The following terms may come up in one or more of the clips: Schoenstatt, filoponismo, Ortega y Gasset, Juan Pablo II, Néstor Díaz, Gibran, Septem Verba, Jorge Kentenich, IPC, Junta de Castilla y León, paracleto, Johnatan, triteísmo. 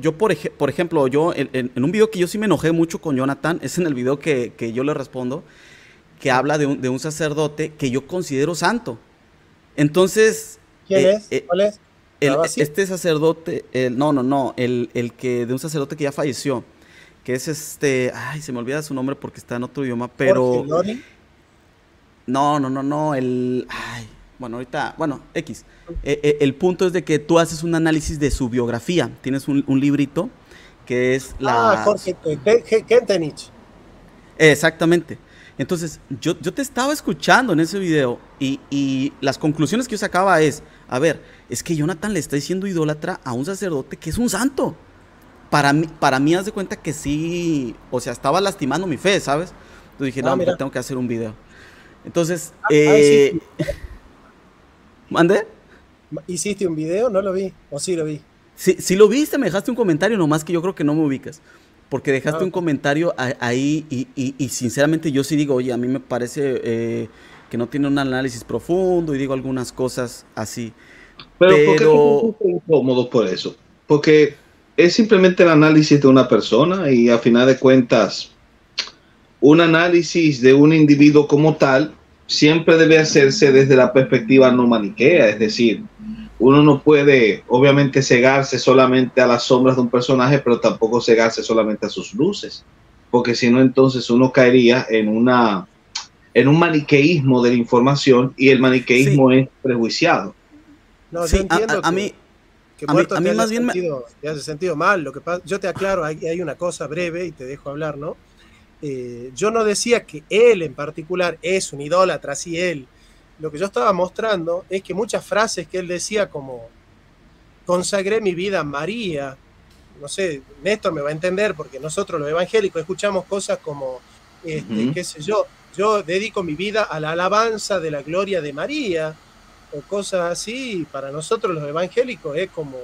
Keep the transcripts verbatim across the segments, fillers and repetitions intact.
yo por, ej por ejemplo, yo en, en, en un video que yo sí me enojé mucho con Johnatan, es en el video que, que yo le respondo, que habla de un, de un sacerdote que yo considero santo. Entonces... ¿Quién eh, es? Eh, ¿Cuál es? El, este sacerdote, el, no, no, no, el, el que de un sacerdote que ya falleció, que es este... Ay, se me olvida su nombre porque está en otro idioma, pero... No, no, no, no, el... Ay, bueno, ahorita, bueno, X. Eh, eh, el punto es de que tú haces un análisis de su biografía. Tienes un, un librito que es la... Ah, Jorge Kentenich. Eh, exactamente. Entonces, yo, yo te estaba escuchando en ese video y, y las conclusiones que yo sacaba es, a ver, es que Johnatan le está diciendo idólatra a un sacerdote que es un santo. Para mí, para mí haz de cuenta que sí, o sea, estaba lastimando mi fe, ¿sabes? Entonces dije, no, ah, mira, tengo que hacer un video. Entonces, ah, eh... Ah, sí. ¿Mandé? ¿Hiciste un video? No lo vi, o sí lo vi. Sí, sí lo viste, me dejaste un comentario, nomás que yo creo que no me ubicas. Porque dejaste no. un comentario ahí y, y, y sinceramente yo sí digo, oye, a mí me parece eh, que no tiene un análisis profundo y digo algunas cosas así. Pero, Pero... ¿por qué son incómodos por eso? Porque es simplemente el análisis de una persona y a final de cuentas, un análisis de un individuo como tal siempre debe hacerse desde la perspectiva no maniquea, es decir, uno no puede, obviamente, cegarse solamente a las sombras de un personaje, pero tampoco cegarse solamente a sus luces, porque si no, entonces uno caería en una en un maniqueísmo de la información y el maniqueísmo sí. es prejuiciado. No, sí, yo entiendo a, a, a que, mí, que a mí, a mí más bien sentido, me... te hace sentido mal. Lo que pasa, yo te aclaro, hay, hay una cosa breve y te dejo hablar, ¿no? Eh, yo no decía que él en particular es un idólatra, sí él. Lo que yo estaba mostrando es que muchas frases que él decía como consagré mi vida a María, no sé, Néstor me va a entender porque nosotros los evangélicos escuchamos cosas como, este, uh-huh. qué sé yo, yo dedico mi vida a la alabanza de la gloria de María o cosas así, y para nosotros los evangélicos es como,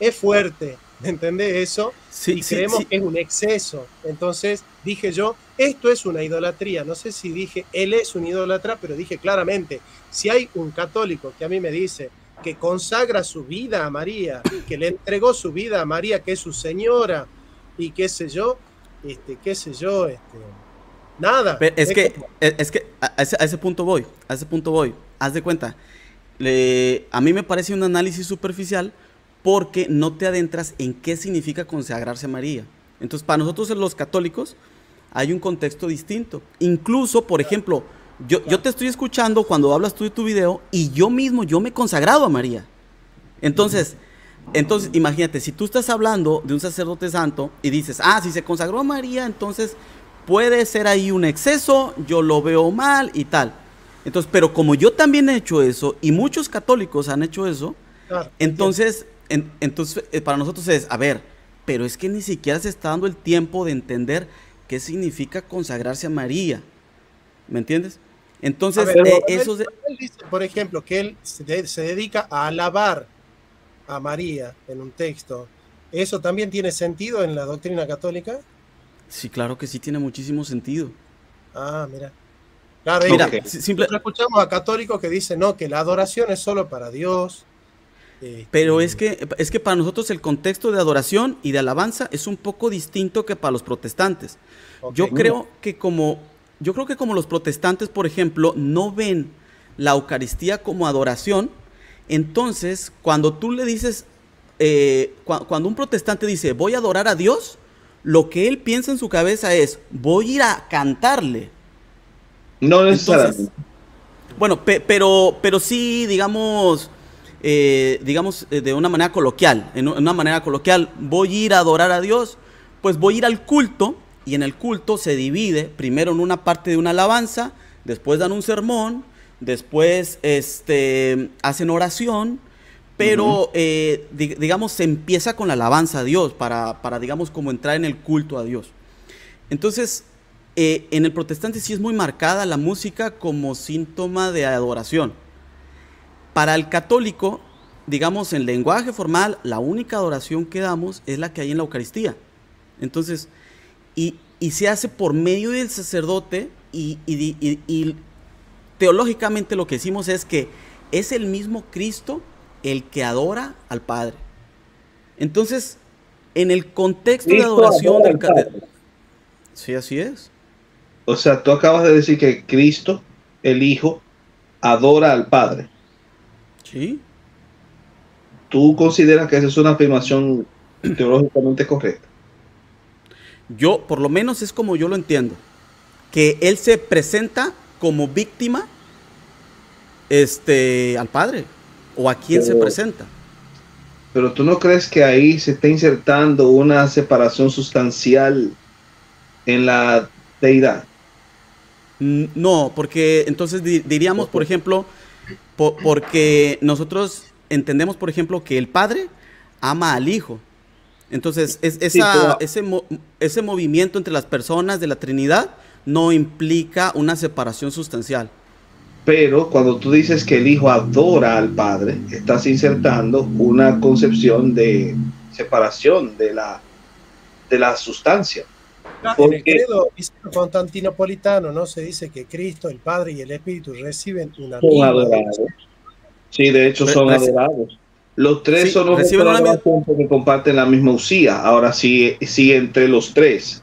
es fuerte, ¿entendés eso? Sí, y sí, creemos sí. que es un exceso. Entonces dije yo, esto es una idolatría. No sé si dije, él es un idólatra, pero dije claramente, si hay un católico que a mí me dice que consagra su vida a María, que le entregó su vida a María, que es su señora, y qué sé yo, este, qué sé yo, este, nada. Pero es, es que, como... es que a ese, a ese punto voy, a ese punto voy. Haz de cuenta, le, a mí me parece un análisis superficial porque no te adentras en qué significa consagrarse a María. Entonces, para nosotros los católicos hay un contexto distinto. Incluso, por ejemplo, yo, yo te estoy escuchando cuando hablas tú de tu video y yo mismo, yo me he consagrado a María. Entonces, entonces imagínate, si tú estás hablando de un sacerdote santo y dices, ah, si se consagró a María, entonces puede ser ahí un exceso, yo lo veo mal y tal. Entonces, pero como yo también he hecho eso y muchos católicos han hecho eso, claro, entonces, en, entonces para nosotros es, a ver, pero es que ni siquiera se está dando el tiempo de entender qué significa consagrarse a María, ¿me entiendes? Entonces, ver, eh, él, eso... De... Él dice, por ejemplo, que él se, de, se dedica a alabar a María en un texto. ¿Eso también tiene sentido en la doctrina católica? Sí, claro que sí, tiene muchísimo sentido. Ah, mira. Claro, mira, okay. simple... escuchamos a católicos que dicen, no, que la adoración es solo para Dios. Pero es que, es que para nosotros el contexto de adoración y de alabanza es un poco distinto que para los protestantes. Okay. Yo creo que como, yo creo que como los protestantes, por ejemplo, no ven la Eucaristía como adoración, entonces cuando tú le dices, eh, cu cuando un protestante dice voy a adorar a Dios, lo que él piensa en su cabeza es voy a ir a cantarle. No es entonces, bueno, pe pero, pero sí, digamos... Eh, digamos, eh, de una manera coloquial, en una manera coloquial, voy a ir a adorar a Dios, pues voy a ir al culto, y en el culto se divide primero en una parte de una alabanza, después dan un sermón, después este, hacen oración, pero uh-huh. eh, di digamos, se empieza con la alabanza a Dios, para, para, digamos, como entrar en el culto a Dios. Entonces, eh, en el protestante sí es muy marcada la música como síntoma de adoración. Para el católico, digamos, en lenguaje formal, la única adoración que damos es la que hay en la Eucaristía. Entonces, y, y se hace por medio del sacerdote y, y, y, y teológicamente lo que decimos es que es el mismo Cristo el que adora al Padre. Entonces, en el contexto de adoración del... Sí, así es. O sea, tú acabas de decir que Cristo, el Hijo, adora al Padre. Sí. ¿Tú consideras que esa es una afirmación teológicamente correcta? Yo, por lo menos es como yo lo entiendo, que él se presenta como víctima este, al Padre, o a quién se presenta. Pero tú no crees que ahí se está insertando una separación sustancial en la deidad. No, porque entonces diríamos, por ejemplo, po porque nosotros entendemos, por ejemplo, que el Padre ama al Hijo. Entonces, es, esa, sí, pero... ese, mo ese movimiento entre las personas de la Trinidad no implica una separación sustancial. Pero cuando tú dices que el Hijo adora al Padre, estás insertando una concepción de separación de la, de la sustancia. Porque... En el credo constantinopolitano, ¿no? Se dice que Cristo, el Padre y el Espíritu reciben una misma adoración. Sí, de hecho son Reci... adorados. Los tres sí, son los que comparten la misma usía. Ahora, si, si entre los tres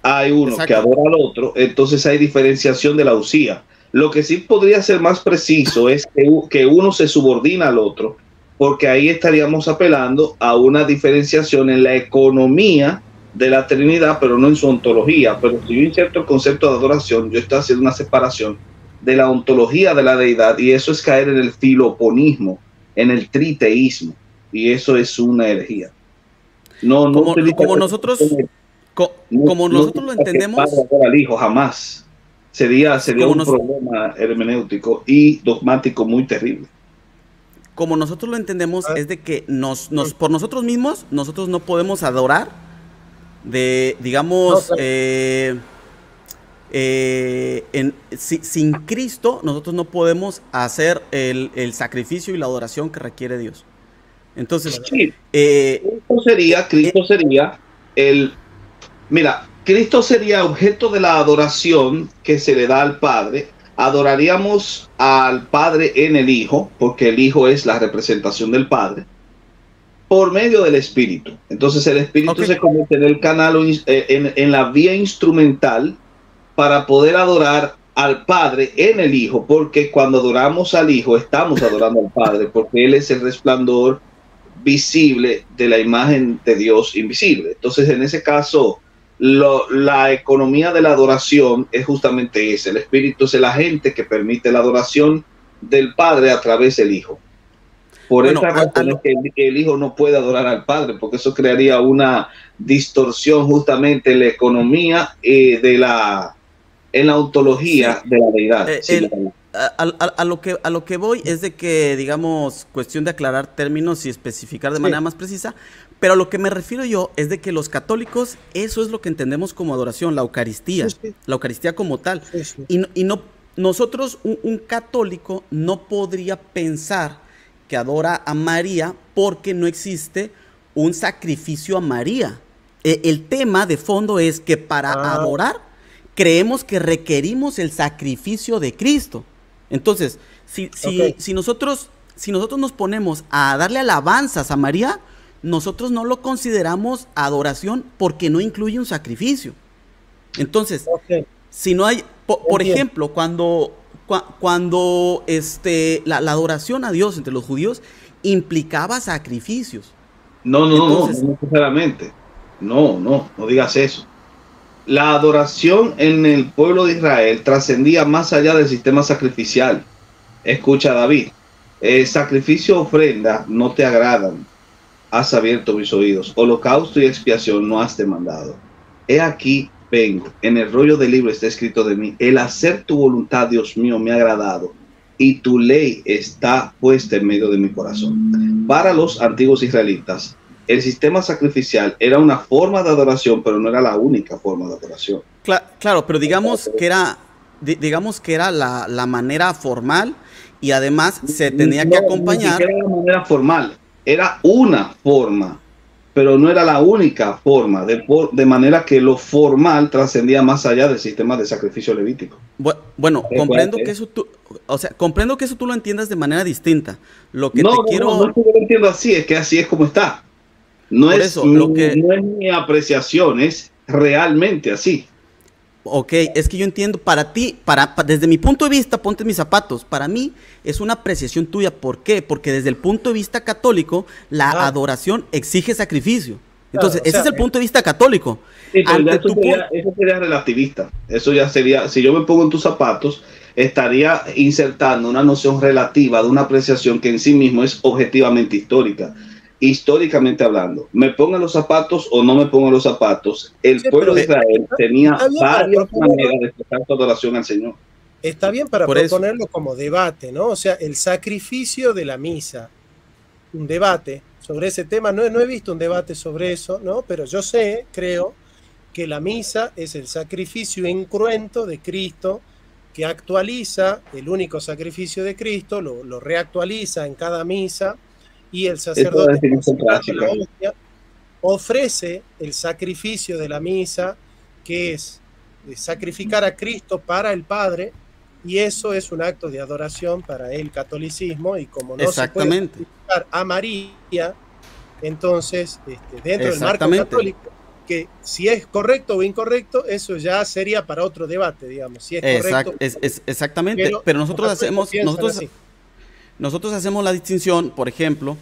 hay uno Exacto. que adora al otro, entonces hay diferenciación de la usía. Lo que sí podría ser más preciso es que, que uno se subordina al otro, porque ahí estaríamos apelando a una diferenciación en la economía de la Trinidad, pero no en su ontología. Pero si yo inserto el concepto de adoración, yo estoy haciendo una separación de la ontología de la deidad, y eso es caer en el filoponismo, en el triteísmo, y eso es una herejía. No, no como, como nosotros, el, co, no, como nosotros no lo entendemos, al Hijo jamás sería, sería un nos, problema hermenéutico y dogmático muy terrible. Como nosotros lo entendemos, ¿Ah? es de que nos, nos, por nosotros mismos nosotros no podemos adorar. De, digamos, no, eh, eh, en, si, sin Cristo nosotros no podemos hacer el, el sacrificio y la adoración que requiere Dios. Entonces, sí. eh, Cristo sería, Cristo eh, sería el, mira, Cristo sería objeto de la adoración que se le da al Padre. Adoraríamos al Padre en el Hijo, porque el Hijo es la representación del Padre, por medio del Espíritu. Entonces el Espíritu okay. se convierte en el canal, en, en la vía instrumental para poder adorar al Padre en el Hijo, porque cuando adoramos al Hijo estamos adorando al Padre, porque Él es el resplandor visible de la imagen de Dios invisible. Entonces en ese caso lo, la economía de la adoración es justamente esa. El Espíritu es el agente que permite la adoración del Padre a través del Hijo. Por bueno, esa razón es que el, el Hijo no puede adorar al Padre, porque eso crearía una distorsión justamente en la economía eh, de la, en la ontología sí, de la deidad. Eh, sí, el, a, a, a, lo que, a lo que voy es de que, digamos, cuestión de aclarar términos y especificar de sí. manera más precisa, pero a lo que me refiero yo es de que los católicos, eso es lo que entendemos como adoración, la Eucaristía, sí, sí. la Eucaristía como tal. Sí, sí. Y, y no, nosotros, un, un católico no podría pensar que adora a María porque no existe un sacrificio a María. E el tema de fondo es que para ah. adorar creemos que requerimos el sacrificio de Cristo. Entonces, si, si, okay. si, nosotros, si nosotros nos ponemos a darle alabanzas a María, nosotros no lo consideramos adoración porque no incluye un sacrificio. Entonces, okay. si no hay, por, por ejemplo, cuando... Cuando este, la, la adoración a Dios entre los judíos implicaba sacrificios. No, no, Entonces, no, no necesariamente. No, no, no digas eso. La adoración en el pueblo de Israel trascendía más allá del sistema sacrificial. Escucha, David, eh, sacrificio, ofrenda no te agradan. Has abierto mis oídos. Holocausto y expiación no has demandado. He aquí. Vengo, en el rollo del libro está escrito de mí, el hacer tu voluntad, Dios mío, me ha agradado, y tu ley está puesta en medio de mi corazón. Para los antiguos israelitas, el sistema sacrificial era una forma de adoración, pero no era la única forma de adoración. Claro, claro, pero digamos que era, digamos que era la, la manera formal, y además se tenía no, que acompañar... Era la manera formal, era una forma, pero no era la única forma, de, por, de manera que lo formal trascendía más allá del sistema de sacrificio levítico. Bueno, bueno comprendo que eso tú, o sea, comprendo que eso tú lo entiendas de manera distinta. Lo que no, te no, quiero... no, no, no lo entiendo así, es que así es como está. No es, eso, lo que... no es mi apreciación, es realmente así. Ok, es que yo entiendo, para ti, para, para, desde mi punto de vista, ponte mis zapatos, para mí es una apreciación tuya. ¿Por qué? Porque desde el punto de vista católico, la ah. adoración exige sacrificio. Entonces, claro, ese sea, es el punto de vista católico. Sí, Ante eso, tu sería, eso sería relativista. Eso ya sería, si yo me pongo en tus zapatos, estaría insertando una noción relativa de una apreciación que en sí mismo es objetivamente histórica. Históricamente hablando, me pongan los zapatos o no me pongan los zapatos, el sí, pueblo de Israel tenía bien, varias maneras de expresar su adoración al Señor. Está bien para Por proponerlo eso. como debate, ¿no? O sea, el sacrificio de la misa, un debate sobre ese tema, no, no he visto un debate sobre eso, ¿no? Pero yo sé, creo, que la misa es el sacrificio incruento de Cristo, que actualiza el único sacrificio de Cristo, lo, lo reactualiza en cada misa, y el sacerdote hostia, ofrece el sacrificio de la misa, que es sacrificar a Cristo para el Padre, y eso es un acto de adoración para el catolicismo, y como no se puede sacrificar a María, entonces este, dentro del marco católico, que si es correcto o incorrecto, eso ya sería para otro debate, digamos, si es exact correcto es, es, exactamente, pero, pero nosotros hacemos nosotros así. Nosotros hacemos la distinción, por ejemplo,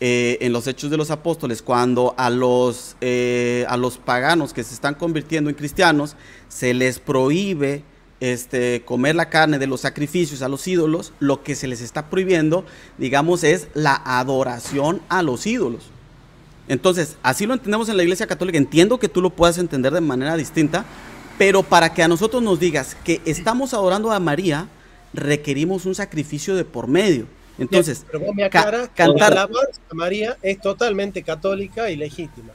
eh, en los Hechos de los Apóstoles, cuando a los, eh, a los paganos que se están convirtiendo en cristianos, se les prohíbe este, comer la carne de los sacrificios a los ídolos, lo que se les está prohibiendo, digamos, es la adoración a los ídolos. Entonces, así lo entendemos en la Iglesia Católica. Entiendo que tú lo puedas entender de manera distinta, pero para que a nosotros nos digas que estamos adorando a María, requerimos un sacrificio de por medio. Entonces, pero vos me aclaras, ca cantar la alabanza a María es totalmente católica y legítima.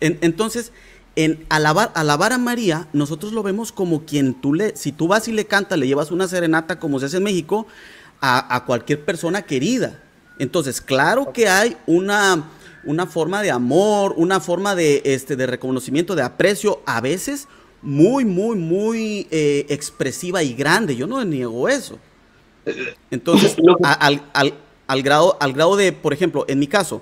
En, entonces, en alabar, alabar a María, nosotros lo vemos como quien tú le, si tú vas y le cantas, le llevas una serenata como se hace en México, a, a cualquier persona querida. Entonces, claro okay. que hay una, una forma de amor, una forma de, este, de reconocimiento, de aprecio, a veces muy, muy, muy eh, expresiva y grande. Yo no niego eso. Entonces, al, al, al, grado, al grado de, por ejemplo, en mi caso,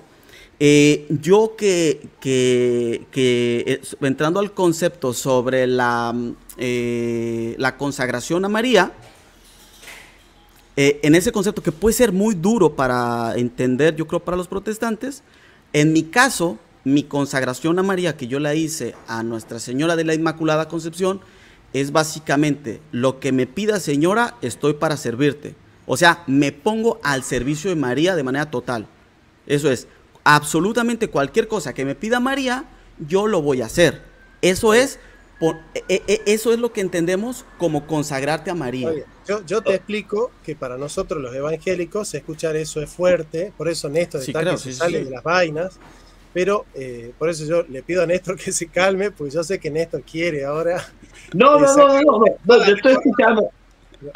eh, yo que, que, que entrando al concepto sobre la, eh, la consagración a María, eh, en ese concepto que puede ser muy duro para entender, yo creo, para los protestantes, en mi caso, mi consagración a María, que yo la hice a Nuestra Señora de la Inmaculada Concepción, es básicamente, lo que me pida Señora, estoy para servirte. O sea, me pongo al servicio de María de manera total. Eso es, absolutamente cualquier cosa que me pida María, yo lo voy a hacer. Eso es, por, e, e, eso es lo que entendemos como consagrarte a María. Oye, yo, yo te explico que para nosotros los evangélicos escuchar eso es fuerte, por eso Néstor sí, está claro, que se sí, sale sí. de las vainas. Pero eh, por eso yo le pido a Néstor que se calme, pues yo sé que Néstor quiere ahora. No, no, no, no, no, no, yo estoy escuchando.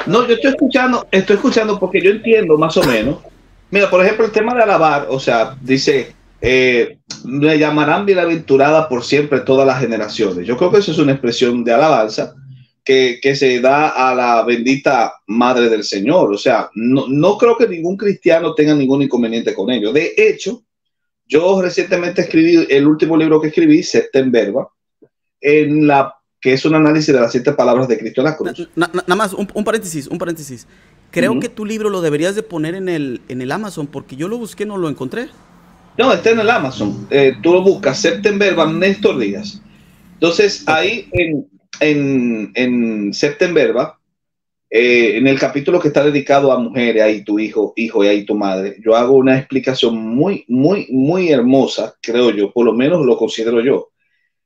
No, yo estoy escuchando, estoy escuchando porque yo entiendo más o menos. Mira, por ejemplo, el tema de alabar, o sea, dice, eh, me llamarán bienaventurada por siempre todas las generaciones. Yo creo que eso es una expresión de alabanza que, que se da a la bendita Madre del Señor. O sea, no, no creo que ningún cristiano tenga ningún inconveniente con ello. De hecho, yo recientemente escribí el último libro que escribí, Septem Verba, en la, que es un análisis de las siete palabras de Cristo en la cruz. Na, na, nada más, un, un paréntesis, un paréntesis. Creo uh-huh. que tu libro lo deberías de poner en el, en el Amazon, porque yo lo busqué, no lo encontré. No, está en el Amazon. Eh, tú lo buscas, Septem Verba, Néstor Díaz. Entonces, ahí en, en, en Septem Verba, eh, en el capítulo que está dedicado a mujeres, ahí tu hijo, hijo y ahí tu madre, yo hago una explicación muy, muy, muy hermosa, creo yo, por lo menos lo considero yo,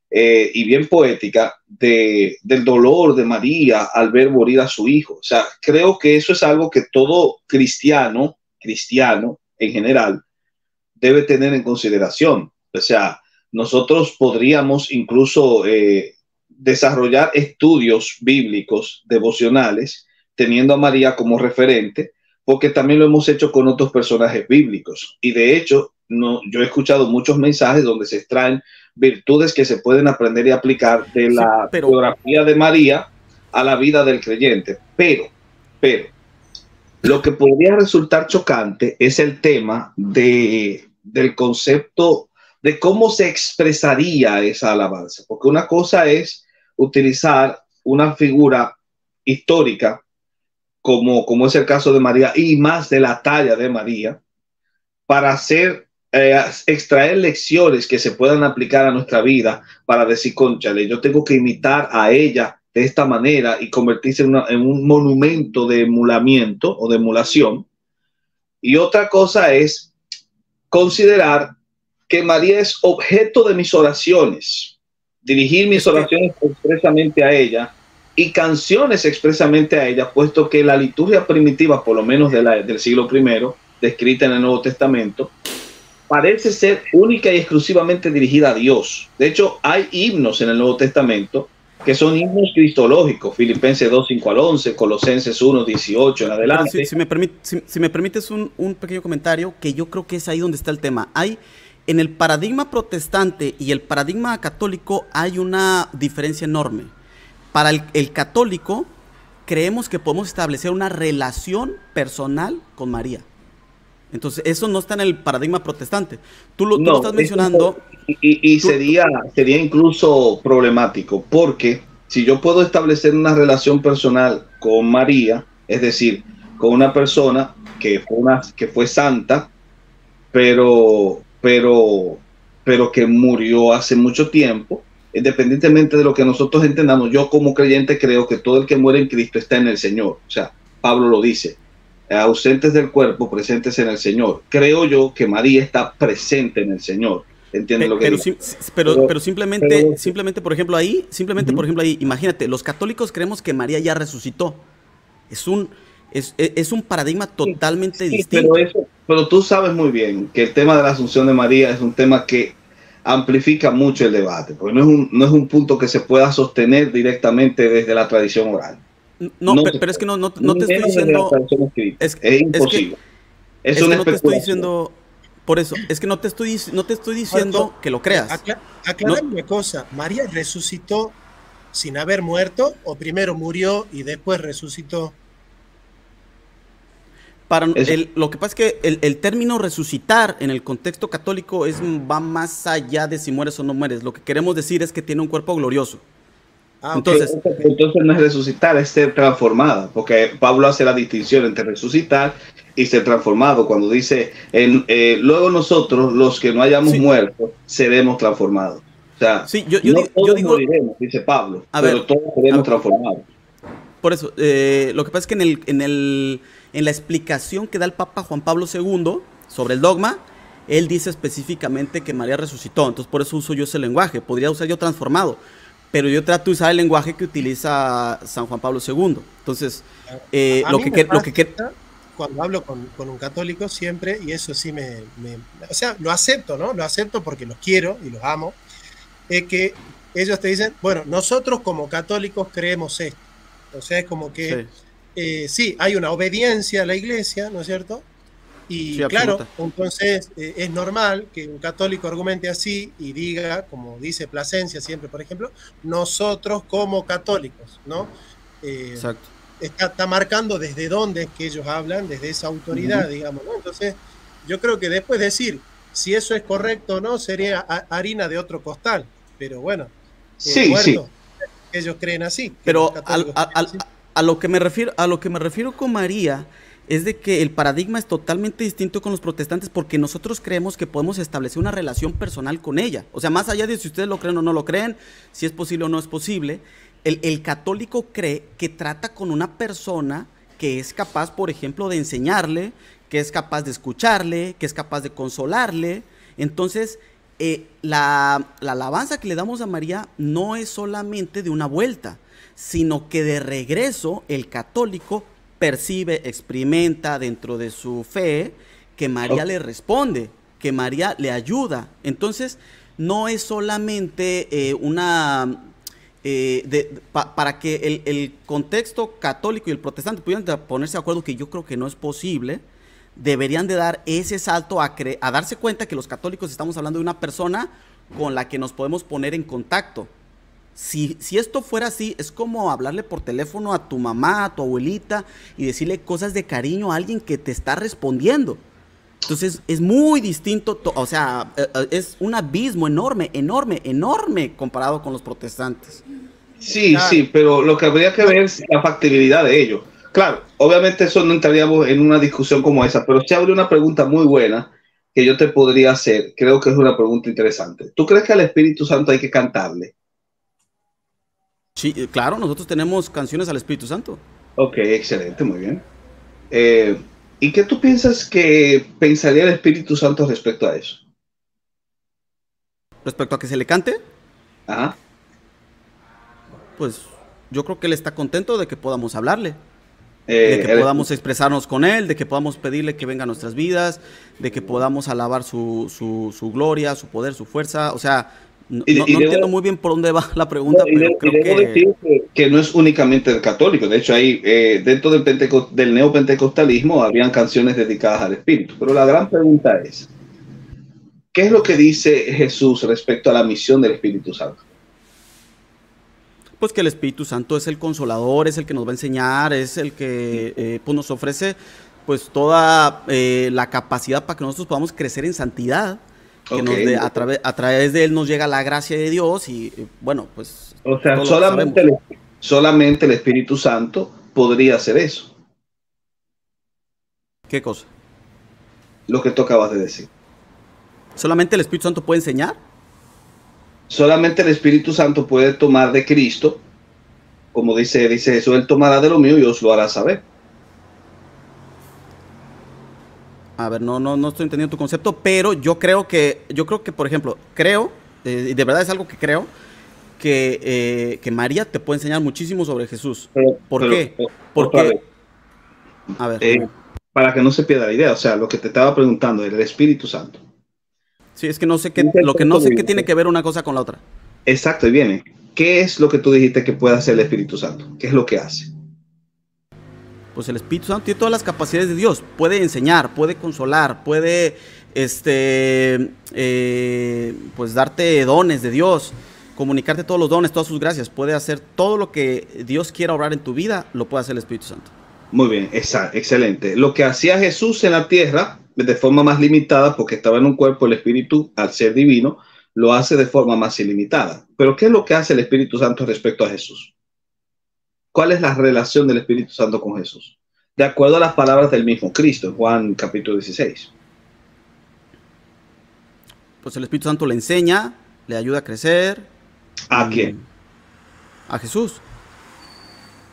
eh, y bien poética, de, del dolor de María al ver morir a su hijo. O sea, creo que eso es algo que todo cristiano, cristiano en general, debe tener en consideración. O sea, nosotros podríamos incluso eh, desarrollar estudios bíblicos devocionales, teniendo a María como referente, porque también lo hemos hecho con otros personajes bíblicos. Y de hecho, no, yo he escuchado muchos mensajes donde se extraen virtudes que se pueden aprender y aplicar de la sí, pero... biografía de María a la vida del creyente. Pero, pero, lo que podría resultar chocante es el tema de, del concepto de cómo se expresaría esa alabanza, porque una cosa es utilizar una figura histórica, como, como es el caso de María, y más de la talla de María, para hacer, eh, extraer lecciones que se puedan aplicar a nuestra vida, para decir, cónchale, yo tengo que imitar a ella de esta manera y convertirse en, una, en un monumento de emulamiento o de emulación. Y otra cosa es considerar que María es objeto de mis oraciones, dirigir mis oraciones expresamente a ella y canciones expresamente a ella, puesto que la liturgia primitiva, por lo menos de la, del siglo primero, descrita en el Nuevo Testamento, parece ser única y exclusivamente dirigida a Dios. De hecho, hay himnos en el Nuevo Testamento que son himnos cristológicos, Filipenses dos, cinco al once, Colosenses uno, dieciocho en adelante. Si, si, me, permit, si, si me permites un, un pequeño comentario, que yo creo que es ahí donde está el tema. Hay, en el paradigma protestante y el paradigma católico hay una diferencia enorme. Para el, el católico, creemos que podemos establecer una relación personal con María. Entonces, eso no está en el paradigma protestante. Tú lo, no, tú lo estás mencionando. Eso, y y tú, sería, sería incluso problemático, porque si yo puedo establecer una relación personal con María, es decir, con una persona que fue, una, que fue santa, pero, pero, pero que murió hace mucho tiempo, independientemente de lo que nosotros entendamos, yo como creyente creo que todo el que muere en Cristo está en el Señor. O sea, Pablo lo dice. Ausentes del cuerpo, presentes en el Señor. Creo yo que María está presente en el Señor. ¿Entiendes lo que digo? Sim, pero, pero, pero simplemente, pero, simplemente, por ejemplo, ahí, simplemente, uh-huh. por ejemplo, ahí, imagínate, los católicos creemos que María ya resucitó. Es un, es, es un paradigma totalmente sí, sí, distinto. Pero, eso, pero tú sabes muy bien que el tema de la Asunción de María es un tema que amplifica mucho el debate, porque no es un, no es un punto que se pueda sostener directamente desde la tradición oral. No, no, pero, pero es que no, no, no te estoy diciendo. Es, es imposible. Es, que, es, es una que no te estoy diciendo. Por eso, es que no te estoy, no te estoy diciendo Alto, que lo creas. Acla, aclárame una cosa: ¿María resucitó sin haber muerto, o primero murió y después resucitó? Para, el, lo que pasa es que el, el término resucitar en el contexto católico es, va más allá de si mueres o no mueres. Lo que queremos decir es que tiene un cuerpo glorioso. Ah, entonces, okay. entonces no es resucitar, es ser transformada, porque Pablo hace la distinción entre resucitar y ser transformado cuando dice en, eh, luego nosotros los que no hayamos sí. muerto seremos transformados. O sea, sí, yo, yo no digo, todos yo digo, moriremos, dice Pablo, a pero ver, todos seremos ver, transformados. Por eso, eh, lo que pasa es que en, el, en, el, en la explicación que da el Papa Juan Pablo segundo sobre el dogma, él dice específicamente que María resucitó, entonces por eso uso yo ese lenguaje, podría usar yo transformado. Pero yo trato de usar el lenguaje que utiliza San Juan Pablo segundo. Entonces, eh, lo, que, lo que... Cuando hablo con, con un católico siempre, y eso sí me, me... O sea, lo acepto, ¿no? Lo acepto porque los quiero y los amo. Es eh, que ellos te dicen, bueno, nosotros como católicos creemos esto. O sea, es como que... Sí, eh, sí hay una obediencia a la iglesia, ¿no es cierto? Y sí, claro, absoluta. Entonces eh, es normal que un católico argumente así y diga, como dice Plasencia siempre, por ejemplo, nosotros como católicos, ¿no? Eh, Exacto. Está, está marcando desde dónde es que ellos hablan, desde esa autoridad, uh-huh. digamos, ¿no? Entonces yo creo que después decir si eso es correcto o no sería harina de otro costal, pero bueno, eh, sí, muerto, sí. ellos creen así. Pero al, al, al, así. A, lo que me refiero, a lo que me refiero con María... Es de que el paradigma es totalmente distinto con los protestantes porque nosotros creemos que podemos establecer una relación personal con ella. O sea, más allá de si ustedes lo creen o no lo creen, si es posible o no es posible, el, el católico cree que trata con una persona que es capaz, por ejemplo, de enseñarle, que es capaz de escucharle, que es capaz de consolarle. Entonces, eh, la, la alabanza que le damos a María no es solamente de una vuelta, sino que de regreso el católico percibe, experimenta dentro de su fe que María okay. le responde, que María le ayuda. Entonces, no es solamente eh, una... Eh, de, pa, para que el, el contexto católico y el protestante pudieran ponerse de acuerdo, que yo creo que no es posible, deberían de dar ese salto a, cre a darse cuenta que los católicos estamos hablando de una persona con la que nos podemos poner en contacto. Si, si esto fuera así, es como hablarle por teléfono a tu mamá, a tu abuelita y decirle cosas de cariño a alguien que te está respondiendo. Entonces es muy distinto, o sea, es un abismo enorme, enorme, enorme comparado con los protestantes. Sí, claro. Sí, pero lo que habría que ver es la factibilidad de ello. Claro, obviamente eso no entraríamos en una discusión como esa, pero se abre una pregunta muy buena que yo te podría hacer. Creo que es una pregunta interesante. ¿Tú crees que al Espíritu Santo hay que cantarle? Sí, claro, nosotros tenemos canciones al Espíritu Santo. Ok, excelente, muy bien. Eh... ¿Y qué tú piensas que pensaría el Espíritu Santo respecto a eso? ¿Respecto a que se le cante? Ajá. Pues yo creo que él está contento de que podamos hablarle, eh, de que podamos expresarnos con él, de que podamos pedirle que venga a nuestras vidas, de que podamos alabar su, su, su gloria, su poder, su fuerza. O sea, no, y, no, y no debo, entiendo muy bien por dónde va la pregunta, no, pero de, creo que... Decir que... que no es únicamente el católico. De hecho, ahí eh, dentro del, Penteco del neopentecostalismo habían canciones dedicadas al Espíritu. Pero la gran pregunta es, ¿qué es lo que dice Jesús respecto a la misión del Espíritu Santo? Pues que el Espíritu Santo es el consolador, es el que nos va a enseñar, es el que eh, pues nos ofrece pues toda eh, la capacidad para que nosotros podamos crecer en santidad. Que okay. nos de, a, traves, a través de él nos llega la gracia de Dios y, y bueno, pues... O sea, solamente el, solamente el Espíritu Santo podría hacer eso. ¿Qué cosa? Lo que tú acabas de decir. ¿Solamente el Espíritu Santo puede enseñar? Solamente el Espíritu Santo puede tomar de Cristo, como dice, dice eso, él tomará de lo mío y os lo hará saber. A ver, no, no, no estoy entendiendo tu concepto, pero yo creo que, yo creo que, por ejemplo, creo, eh, de verdad es algo que creo, que, eh, que María te puede enseñar muchísimo sobre Jesús. Pero, ¿Por pero, qué? Pero, Porque, a ver. Eh, para que no se pierda la idea, o sea, lo que te estaba preguntando, el Espíritu Santo. Sí, es que no sé qué, lo que no sé qué tiene que ver una cosa con la otra. Exacto, y viene. ¿Qué es lo que tú dijiste que puede hacer el Espíritu Santo? ¿Qué es lo que hace? Pues el Espíritu Santo tiene todas las capacidades de Dios, puede enseñar, puede consolar, puede este, eh, pues darte dones de Dios, comunicarte todos los dones, todas sus gracias, puede hacer todo lo que Dios quiera obrar en tu vida, lo puede hacer el Espíritu Santo. Muy bien, exacto, excelente. Lo que hacía Jesús en la tierra, de forma más limitada, porque estaba en un cuerpo, el Espíritu, al ser divino, lo hace de forma más ilimitada. Pero ¿qué es lo que hace el Espíritu Santo respecto a Jesús? ¿Cuál es la relación del Espíritu Santo con Jesús? De acuerdo a las palabras del mismo Cristo, Juan capítulo dieciséis. Pues el Espíritu Santo le enseña, le ayuda a crecer. ¿A quién? A Jesús.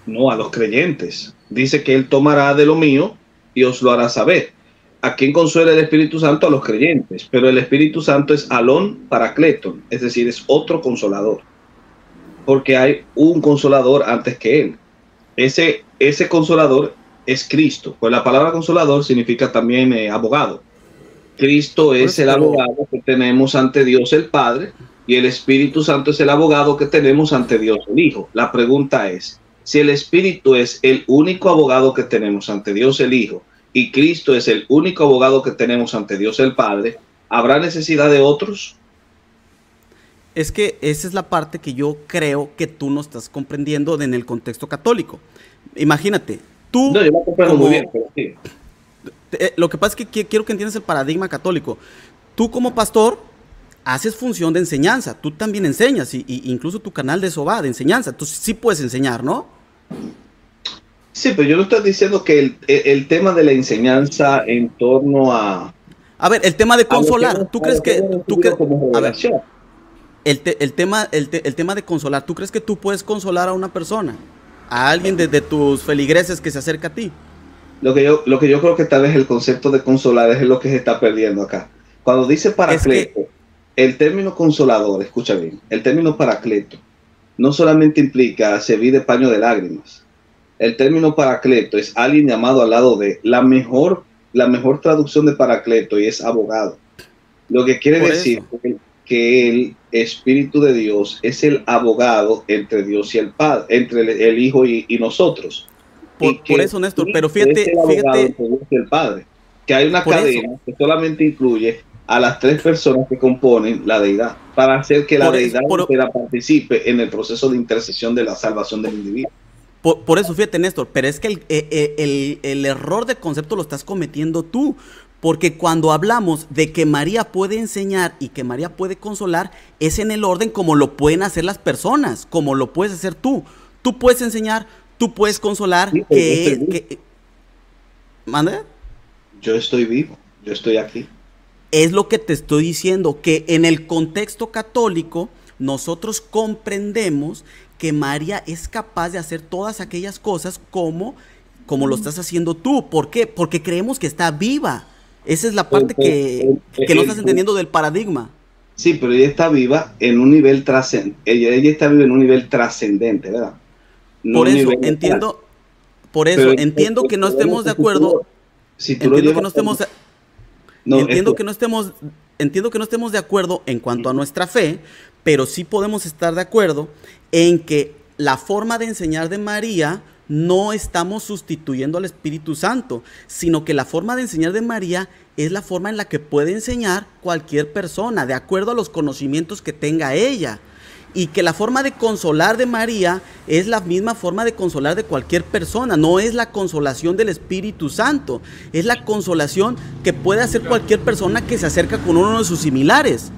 No, a los creyentes. Dice que él tomará de lo mío y os lo hará saber. ¿A quién consuela el Espíritu Santo? A los creyentes. Pero el Espíritu Santo es alón paracletón, es decir, es otro consolador. Porque hay un consolador antes que él. Ese, ese consolador es Cristo. Pues la palabra consolador significa también eh, abogado. Cristo es el abogado que tenemos ante Dios el Padre y el Espíritu Santo es el abogado que tenemos ante Dios el Hijo. La pregunta es, si el Espíritu es el único abogado que tenemos ante Dios el Hijo y Cristo es el único abogado que tenemos ante Dios el Padre, ¿habrá necesidad de otros? Es que esa es la parte que yo creo que tú no estás comprendiendo en el contexto católico. Imagínate, tú... No, yo lo comprendo muy bien, pero sí. Te, lo que pasa es que quiero que entiendas el paradigma católico. Tú como pastor haces función de enseñanza, tú también enseñas, y, y incluso tu canal de eso va, de enseñanza. Tú sí puedes enseñar, ¿no? Sí, pero yo no estoy diciendo que el, el, el tema de la enseñanza en torno a... A ver, el tema de consolar, ¿tú crees que... Tú crees, a ver... El, te, el, tema, el, te, el tema de consolar, ¿tú crees que tú puedes consolar a una persona? A alguien de, de tus feligreses que se acerca a ti. Lo que, yo, lo que yo creo que tal vez el concepto de consolar es lo que se está perdiendo acá. Cuando dice paracleto, es que... el término consolador, escucha bien, el término paracleto no solamente implica servir de paño de lágrimas. El término paracleto es alguien llamado al lado de la mejor, la mejor traducción de paracleto y es abogado. Lo que quiere decir que, que él... Espíritu de Dios es el abogado entre Dios y el Padre, entre el, el Hijo y, y nosotros. Por, y por eso, Néstor, pero fíjate, es el abogado fíjate, entre Dios y el Padre, que hay una cadena eso. que solamente incluye a las tres personas que componen la deidad, para hacer que la por deidad eso, por, participe en el proceso de intercesión de la salvación del individuo. Por, por eso, fíjate, Néstor, pero es que el, el, el, el error de concepto lo estás cometiendo tú. Porque cuando hablamos de que María puede enseñar y que María puede consolar, es en el orden como lo pueden hacer las personas, como lo puedes hacer tú. Tú puedes enseñar, tú puedes consolar. Sí, que, que... ¿Mande? Yo estoy vivo, yo estoy aquí. Es lo que te estoy diciendo, que en el contexto católico nosotros comprendemos que María es capaz de hacer todas aquellas cosas como, como lo estás haciendo tú. ¿Por qué? Porque creemos que está viva. Esa es la parte que, que no estás entendiendo del paradigma. Sí, pero ella está viva en un nivel trascendente. Ella, ella está viva en un nivel trascendente, ¿verdad? No por eso entiendo, por eso pero, entiendo que no estemos de acuerdo. Si tú entiendo que no estemos, a... no, entiendo esto. que no estemos, entiendo que no estemos de acuerdo en cuanto a nuestra fe, pero sí podemos estar de acuerdo en que la forma de enseñar de María no estamos sustituyendo al Espíritu Santo, sino que la forma de enseñar de María es la forma en la que puede enseñar cualquier persona, de acuerdo a los conocimientos que tenga ella. Y que la forma de consolar de María es la misma forma de consolar de cualquier persona, no es la consolación del Espíritu Santo, es la consolación que puede hacer cualquier persona que se acerca con uno de sus similares.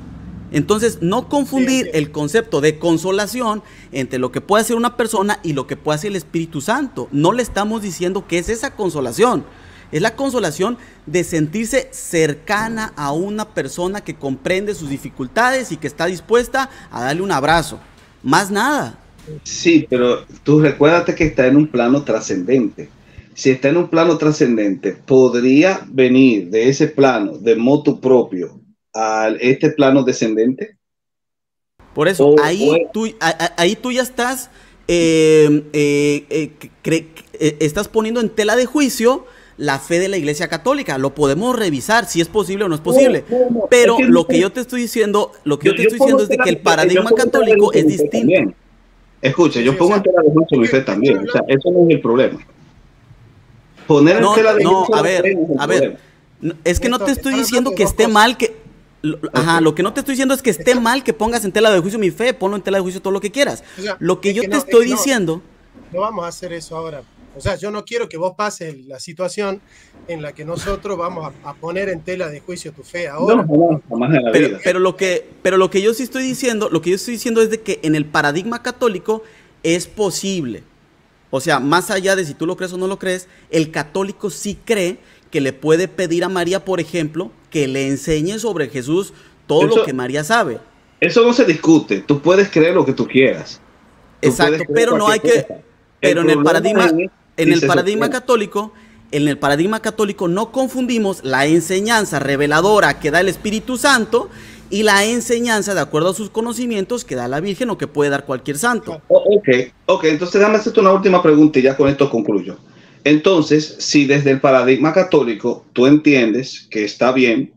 Entonces, no confundir el concepto de consolación entre lo que puede hacer una persona y lo que puede hacer el Espíritu Santo. No le estamos diciendo que es esa consolación. Es la consolación de sentirse cercana a una persona que comprende sus dificultades y que está dispuesta a darle un abrazo. Más nada. Sí, pero tú recuérdate que está en un plano trascendente. Si está en un plano trascendente, podría venir de ese plano de motu propio a este plano descendente. Por eso, o, ahí, o... Tú, a, ahí tú ya estás, eh, eh, eh, cre, eh, estás poniendo en tela de juicio la fe de la Iglesia Católica. Lo podemos revisar si es posible o no es posible. No, no, pero es que lo que yo te estoy diciendo, lo que yo, yo te estoy yo diciendo es de que el paradigma católico es distinto. También. Escucha, yo sí, pongo o sea, en tela de juicio mi fe también. O sea, eso no es el problema. Poner no, en tela de juicio. No, a ver, es a ver. Problema. Es que no te estoy diciendo que esté mal que. Ajá, lo que no te estoy diciendo es que esté mal que pongas en tela de juicio mi fe, ponlo en tela de juicio todo lo que quieras. O sea, lo que yo que no, te estoy es que diciendo... No, no vamos a hacer eso ahora. O sea, yo no quiero que vos pases la situación en la que nosotros vamos a, a poner en tela de juicio tu fe ahora. No, no, no, no, pero, pero, lo que, pero lo que yo sí estoy diciendo, lo que yo estoy diciendo es de que en el paradigma católico es posible. O sea, más allá de si tú lo crees o no lo crees, el católico sí cree que le puede pedir a María, por ejemplo, que le enseñe sobre Jesús todo eso, lo que María sabe. Eso no se discute. Tú puedes creer lo que tú quieras. Tú Exacto, pero no hay que... Cosa. Pero el en el paradigma, es, en el paradigma católico, en el paradigma católico no confundimos la enseñanza reveladora que da el Espíritu Santo y la enseñanza de acuerdo a sus conocimientos que da la Virgen o que puede dar cualquier santo. Oh, ok, ok. Entonces déjame hacerte una última pregunta y ya con esto concluyo. Entonces, si desde el paradigma católico tú entiendes que está bien,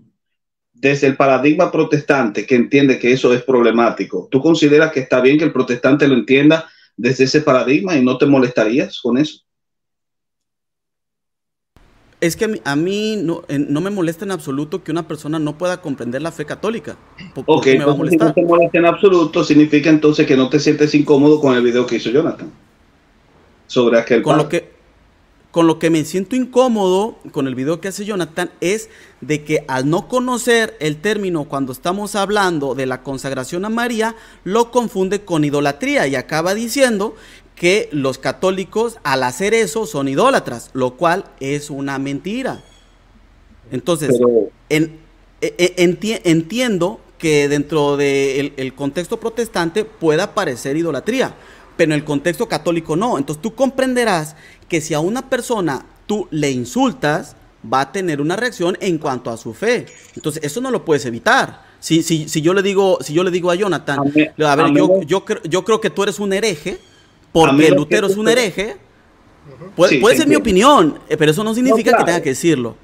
desde el paradigma protestante que entiende que eso es problemático, ¿tú consideras que está bien que el protestante lo entienda desde ese paradigma y no te molestarías con eso? Es que a mí, a mí no, no me molesta en absoluto que una persona no pueda comprender la fe católica. ¿Por, ok, porque me va a molestar? No te molesta en absoluto, significa entonces que no te sientes incómodo con el video que hizo Johnatan sobre aquel con lo que Con lo que me siento incómodo con el video que hace Johnatan es de que al no conocer el término cuando estamos hablando de la consagración a María, lo confunde con idolatría y acaba diciendo que los católicos al hacer eso son idólatras, lo cual es una mentira. Entonces, Pero... en, en, entiendo que dentro del el contexto protestante pueda parecer idolatría, pero en el contexto católico no. Entonces tú comprenderás que si a una persona tú le insultas, va a tener una reacción en cuanto a su fe. Entonces eso no lo puedes evitar. Si, si, si, yo, le digo, si yo le digo a Johnatan, a ver, yo, yo, creo, yo creo que tú eres un hereje, porque Lutero es un hereje, puede, puede ser mi opinión, pero eso no significa que tenga que decirlo.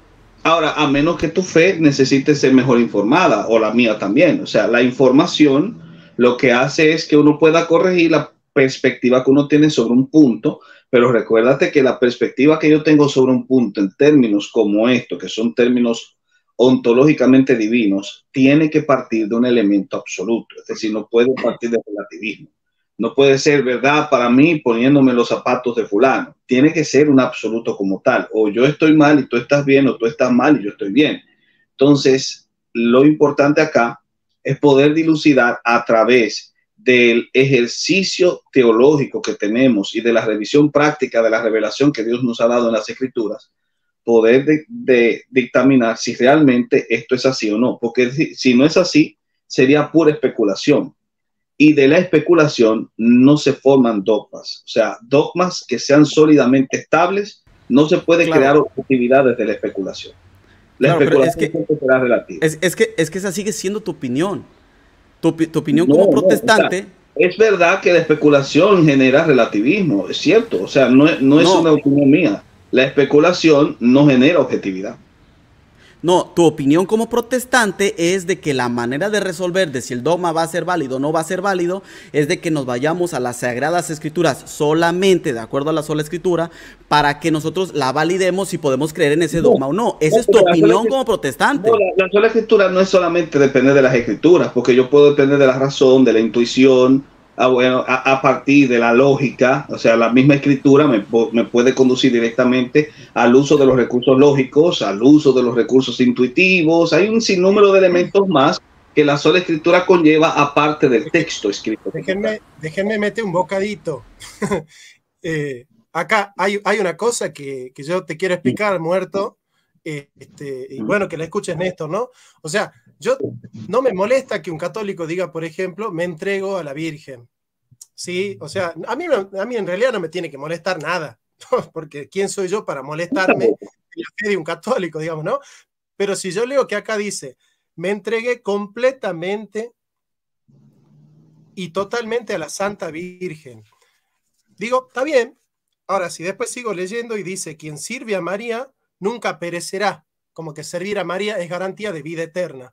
Ahora, a menos que tu fe necesite ser mejor informada, o la mía también. O sea, la información lo que hace es que uno pueda corregir la perspectiva que uno tiene sobre un punto, pero recuérdate que la perspectiva que yo tengo sobre un punto en términos como esto, que son términos ontológicamente divinos, tiene que partir de un elemento absoluto, es decir, no puede partir de relativismo, no puede ser verdad para mí poniéndome los zapatos de fulano, tiene que ser un absoluto como tal, o yo estoy mal y tú estás bien, o tú estás mal y yo estoy bien, Entonces, lo importante acá es poder dilucidar a través del ejercicio teológico que tenemos y de la revisión práctica de la revelación que Dios nos ha dado en las Escrituras, poder de, de dictaminar si realmente esto es así o no, porque si, si no es así, sería pura especulación. Y de la especulación no se forman dogmas. O sea, dogmas que sean sólidamente estables, no se puede claro. crear objetividad desde la especulación. La claro, especulación es que, será relativa. Es, es, que, es que esa sigue siendo tu opinión. Tu, tu opinión no, como protestante... No, o sea, es verdad que la especulación genera relativismo, es cierto. O sea, no, no es no, una opinión mía. La especulación no genera objetividad. No, tu opinión como protestante es de que la manera de resolver de si el dogma va a ser válido o no va a ser válido es de que nos vayamos a las Sagradas Escrituras solamente de acuerdo a la sola Escritura para que nosotros la validemos si podemos creer en ese dogma no, o no. Esa no, es tu opinión como protestante. No, la, la sola Escritura no es solamente depender de las Escrituras, porque yo puedo depender de la razón, de la intuición, a, bueno, a, a partir de la lógica. O sea, la misma Escritura me, me puede conducir directamente al uso de los recursos lógicos, al uso de los recursos intuitivos. Hay un sinnúmero de elementos más que la sola Escritura conlleva aparte del texto escrito. Déjenme, déjenme meter un bocadito. eh, acá hay, hay una cosa que, que yo te quiero explicar, muerto, eh, este, y bueno, que la escuches, Néstor, ¿no? O sea, yo no me molesta que un católico diga, por ejemplo, me entrego a la Virgen. ¿Sí? O sea, a mí, a mí en realidad no me tiene que molestar nada, porque ¿quién soy yo para molestarme en la fe de un católico, digamos, no? Pero si yo leo que acá dice, me entregué completamente y totalmente a la Santa Virgen. Digo, está bien. Ahora, si después sigo leyendo y dice, quien sirve a María nunca perecerá, como que servir a María es garantía de vida eterna.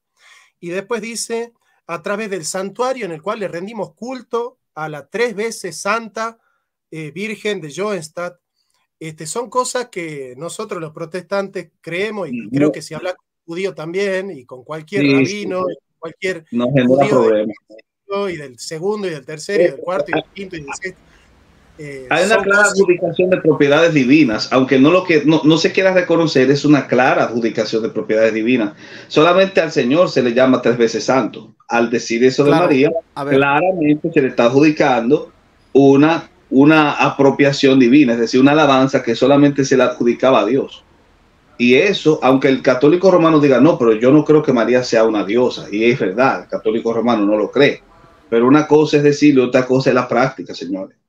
Y después dice, a través del santuario en el cual le rendimos culto a la tres veces santa eh, Virgen de Schoenstatt. Este, son cosas que nosotros los protestantes creemos, y no. creo que si habla con judío también, y con cualquier sí, rabino, sí. Y cualquier no, judío del primero, y del segundo, y del tercero, sí, y del cuarto, y del quinto, y del sexto. Eh, Hay una clara cosas... adjudicación de propiedades divinas, aunque no, lo que, no, no se quiera reconocer, es una clara adjudicación de propiedades divinas. Solamente al Señor se le llama tres veces santo. Al decir eso claro, de María, claramente se le está adjudicando una, una apropiación divina, es decir, una alabanza que solamente se le adjudicaba a Dios. Y eso, aunque el católico romano diga, no, pero yo no creo que María sea una diosa, y es verdad, el católico romano no lo cree. Pero una cosa es decirlo, otra cosa es la práctica, señores.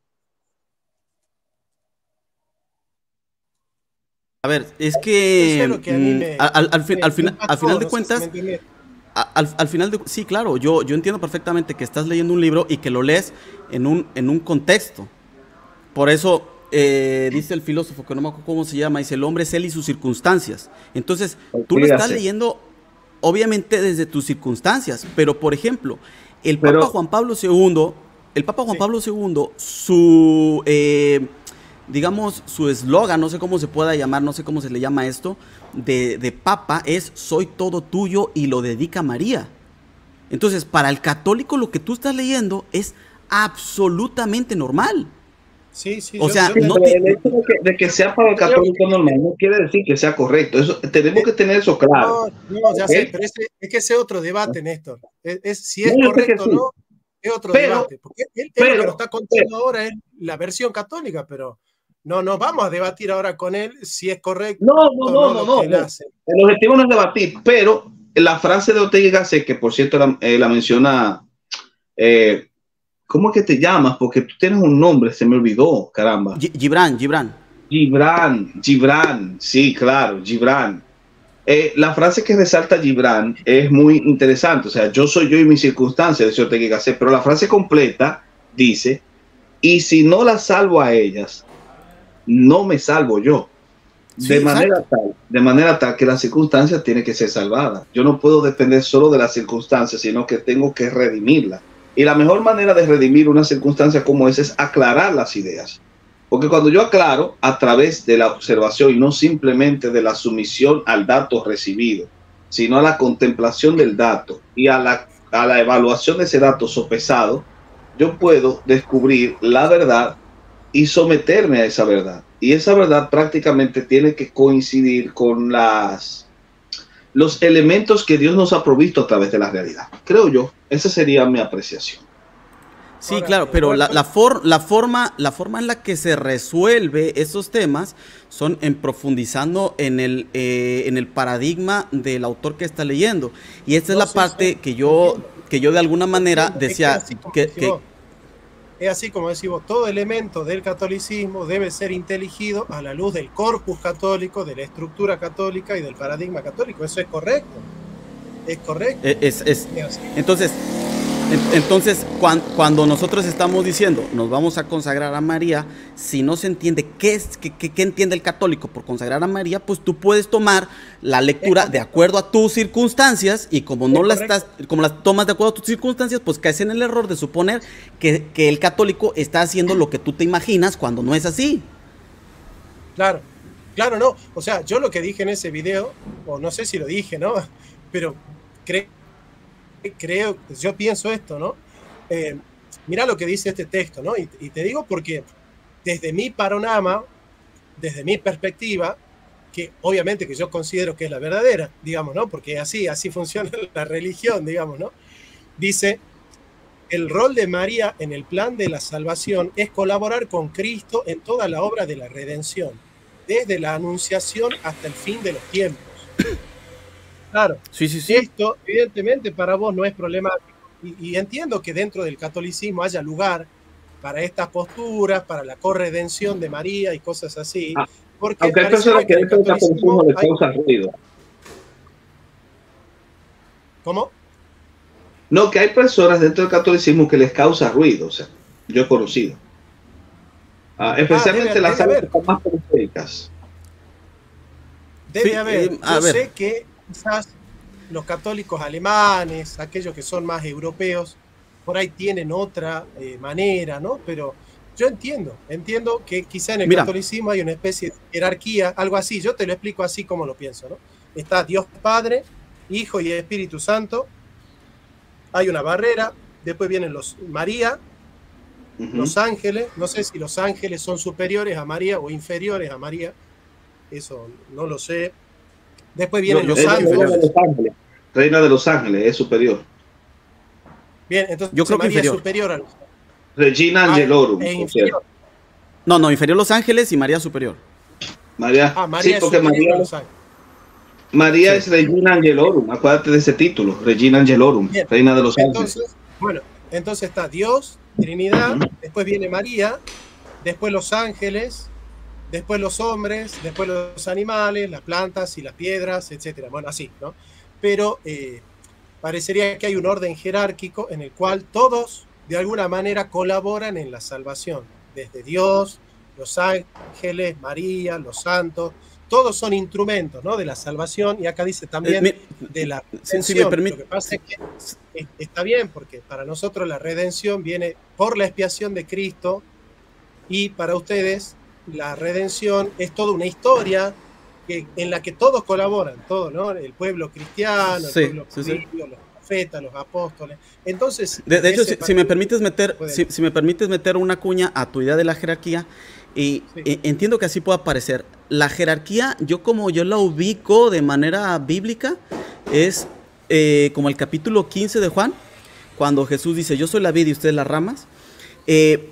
A ver, es que, es que me, al, al, fin, al, final, al final de cuentas, al, al final de, sí, claro, yo, yo entiendo perfectamente que estás leyendo un libro y que lo lees en un, en un contexto. Por eso eh, dice el filósofo, que no me acuerdo cómo se llama, dice, el hombre es él y sus circunstancias. Entonces, tú lo estás leyendo, obviamente, desde tus circunstancias, pero, por ejemplo, el Papa pero, Juan Pablo segundo, el Papa Juan sí. Pablo segundo, su... Eh, digamos, su eslogan, no sé cómo se pueda llamar, no sé cómo se le llama esto, de, de papa, es soy todo tuyo y lo dedica a María. Entonces, para el católico lo que tú estás leyendo es absolutamente normal. Sí, sí. O yo, sea, yo no te... el hecho de que, de que sea para el católico normal no quiere decir que sea correcto. Eso, tenemos que tener eso claro. No, no ya sé, ¿eh? Pero ese, es que ese otro debate, Néstor. Es, es, si es no, correcto o no, es otro pero, debate. Porque él, él pero, lo que nos está contando pero, ahora es la versión católica, pero no nos vamos a debatir ahora con él si es correcto. No, no, no, no, no, no. El objetivo no es debatir, pero la frase de Ortega y Gasset, que por cierto la, eh, la menciona, eh, ¿cómo es que te llamas? Porque tú tienes un nombre, se me olvidó, caramba. Gibran, Gibran. Gibran, Gibran, sí, claro, Gibran. Eh, la frase que resalta Gibran es muy interesante, o sea, yo soy yo y mis circunstancias, decía Ortega y Gasset, pero la frase completa dice, y si no la salvo a ellas, no me salvo yo. Sí, de, manera tal, de manera tal que las circunstancias tienen que ser salvadas. Yo no puedo depender solo de las circunstancias, sino que tengo que redimirlas. Y la mejor manera de redimir una circunstancia como esa es aclarar las ideas. Porque cuando yo aclaro a través de la observación y no simplemente de la sumisión al dato recibido, sino a la contemplación del dato y a la, a la evaluación de ese dato sopesado, yo puedo descubrir la verdad y someterme a esa verdad. Y esa verdad prácticamente tiene que coincidir con las los elementos que Dios nos ha provisto a través de la realidad. Creo yo, esa sería mi apreciación. Sí, claro, pero la, la, for, la, forma, la forma en la que se resuelve esos temas son en profundizando en el, eh, en el paradigma del autor que está leyendo. Y esta es la parte que yo, que yo de alguna manera decía... que, que Es así como decimos, todo elemento del catolicismo debe ser inteligido a la luz del corpus católico, de la estructura católica y del paradigma católico. Eso es correcto. Es correcto. Es, es, es. Entonces, entonces cuando nosotros estamos diciendo nos vamos a consagrar a María, si no se entiende qué, es, qué, qué, qué entiende el católico por consagrar a María, pues tú puedes tomar la lectura de acuerdo a tus circunstancias y como no la estás, como las tomas de acuerdo a tus circunstancias, pues caes en el error de suponer que, que el católico está haciendo lo que tú te imaginas cuando no es así. Claro, claro, no. O sea, yo lo que dije en ese video, o no sé si lo dije, ¿no? Pero creo... Creo, yo pienso esto, ¿no? Eh, mira lo que dice este texto, ¿no? Y, y te digo porque desde mi panorama, desde mi perspectiva, que obviamente que yo considero que es la verdadera, digamos, ¿no? Porque así, así funciona la religión, digamos, ¿no? Dice, el rol de María en el plan de la salvación es colaborar con Cristo en toda la obra de la redención, desde la anunciación hasta el fin de los tiempos. Claro, sí, sí, sí. Esto evidentemente para vos no es problemático y, y entiendo que dentro del catolicismo haya lugar para estas posturas, para la corredención de María y cosas así. Ah, porque aunque hay personas que dentro del catolicismo les causa ruido. ¿Cómo? No, que hay personas dentro del catolicismo que les causa ruido, o sea, yo he conocido. Ah, especialmente ah, debe, las debe alas más periféricas. Debe sí, haber, eh, a yo ver. sé que quizás los católicos alemanes, aquellos que son más europeos, por ahí tienen otra eh, manera, ¿no? Pero yo entiendo, entiendo que quizá en el Mira. catolicismo hay una especie de jerarquía, algo así, yo te lo explico así como lo pienso, ¿no? Está Dios Padre, Hijo y Espíritu Santo, hay una barrera, después vienen los María, uh-huh. los ángeles, no sé si los ángeles son superiores a María o inferiores a María, eso no lo sé. Después vienen no, los ángeles. Reina de los ángeles es superior. Bien, entonces yo creo que María inferior. Es superior a los ángeles. Regina Angelorum. E inferior. No, no, inferior los ángeles y María superior. María, ah, María sí, porque María, los María sí. es Regina Angelorum. Acuérdate de ese título, Regina Angelorum, Bien. Reina de los entonces, ángeles. Bueno, entonces está Dios, Trinidad, uh-huh. después viene María, después los ángeles. Después los hombres, después los animales, las plantas y las piedras, etcétera. Bueno, así, ¿no? Pero eh, parecería que hay un orden jerárquico en el cual todos, de alguna manera, colaboran en la salvación. Desde Dios, los ángeles, María, los santos, todos son instrumentos, ¿no? De la salvación y acá dice también eh, me, de la redención. Si me permite. Lo que pasa es que está bien, porque para nosotros la redención viene por la expiación de Cristo y para ustedes... La redención es toda una historia que, en la que todos colaboran, todos, ¿no? El pueblo cristiano, el sí, pueblo sí, judío, sí. los profetas, los apóstoles. Entonces, de, de hecho, si, si me permites meter, si, si me permites meter una cuña a tu idea de la jerarquía, y sí. eh, entiendo que así pueda parecer. La jerarquía, yo como yo la ubico de manera bíblica, es eh, como el capítulo quince de Juan, cuando Jesús dice: yo soy la vid y ustedes las ramas. Eh,